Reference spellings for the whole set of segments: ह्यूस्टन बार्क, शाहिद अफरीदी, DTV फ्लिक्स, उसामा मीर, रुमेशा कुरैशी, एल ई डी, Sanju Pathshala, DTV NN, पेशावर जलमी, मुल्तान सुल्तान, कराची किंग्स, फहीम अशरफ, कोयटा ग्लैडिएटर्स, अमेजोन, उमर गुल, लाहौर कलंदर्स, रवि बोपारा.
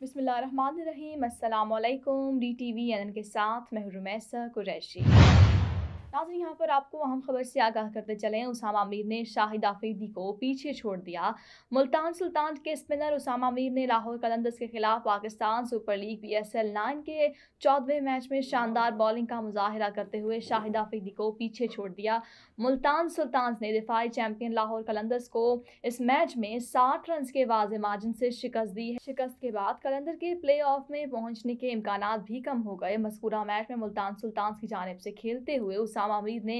बिस्मिल्लाहिर्रहमानिर्रहीम, अस्सलामुअलैकुम। DTV NN के साथ मैं रुमेशा कुरैशी। नाज़रीन, यहाँ पर आपको अहम खबर से आगाह करते चलें। उसामा मीर ने शाहिद अफरीदी को पीछे छोड़ दिया। मुल्तान सुल्तान के स्पिनर उसामा मीर ने लाहौर कलंदर्स के खिलाफ पाकिस्तान सुपर लीग PSL 9 के 14वें मैच में शानदार बॉलिंग का मुजाहरा करते हुए शाहिद अफरीदी को पीछे छोड़ दिया। मुल्तान सुल्तान ने दिफाई चैम्पियन लाहौर कलंदर्स को इस मैच में 60 रन के वाज़े मार्जिन से शिकस्त दी है। शिकस्त के बाद कलंदर के प्ले ऑफ में पहुँचने के इम्कान भी कम हो गए। मज़कूरा मैच में मुल्तान सुल्तान की जानिब से खेलते हुए उसामा मीर ने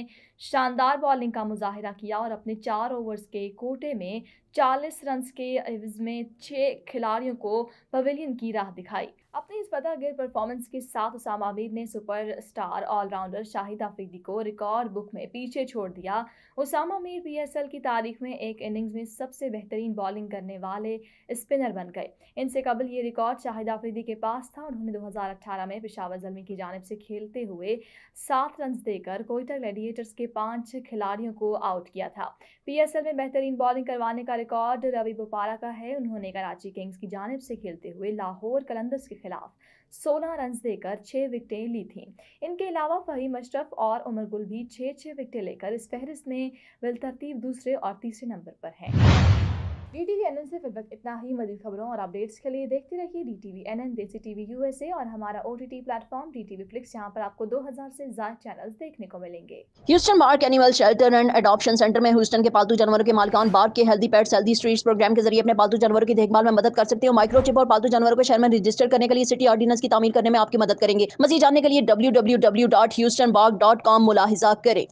शानदार बॉलिंग का मुजाहिरा किया और अपने 4 ओवर्स के कोटे में 40 रन के एवज में 6 खिलाड़ियों को पवेलियन की राह दिखाई। अपनी इस बदागिर परफॉर्मेंस के साथ उसामा मीर ने सुपरस्टार ऑलराउंडर शाहिद अफरीदी को रिकॉर्ड बुक में पीछे छोड़ दिया। उसामा मीर PSL की तारीख में एक इनिंग्स में सबसे बेहतरीन बॉलिंग करने वाले स्पिनर बन गए। इनसे कबल ये रिकॉर्ड शाहिद अफरीदी के पास था। उन्होंने 2018 में पेशावर जलमी की जानिब से खेलते हुए 7 रन देकर कोयटा ग्लैडिएटर्स के 5 खिलाड़ियों को आउट किया था। PSL में बेहतरीन बॉलिंग करवाने का रिकॉर्ड रवि बोपारा का है। उन्होंने कराची किंग्स की जानिब से खेलते हुए लाहौर कलंदर्स के खिलाफ 16 रन देकर 6 विकेटें ली थीं। इनके अलावा फहीम अशरफ और उमर गुल भी 6-6 विकेटें लेकर इस फहरिस्त में बिलतरतीब दूसरे और तीसरे नंबर पर हैं। DTV NN से फिर वक्त इतना ही। मजीद खबरों और अपडेट्स के लिए देखते रहिए DTV NN, देसी TV USA और हमारा OTT प्लेटफॉर्म DTV फ्लिक्स। यहाँ पर आपको 2000 से ज्यादा चैनल्स देखने को मिलेंगे। ह्यूस्टन बार्क animal shelter and adoption centre में ह्यूस्टन के पालतू जानवरों के मालिकान बार्क के healthy pets healthy streets programme के जरिए अपने पालतू जानवरों की देखभाल में मदद कर सकते हो। माइक्रोचिप और पालतू जानवरों को शहर में रजिस्टर करने के लिए सिटी ऑर्डिनेंस की तामीर करने में आपकी मदद करेंगे। मजीद जानने के लिए www.houstonbark.com मुलाहिजा करें।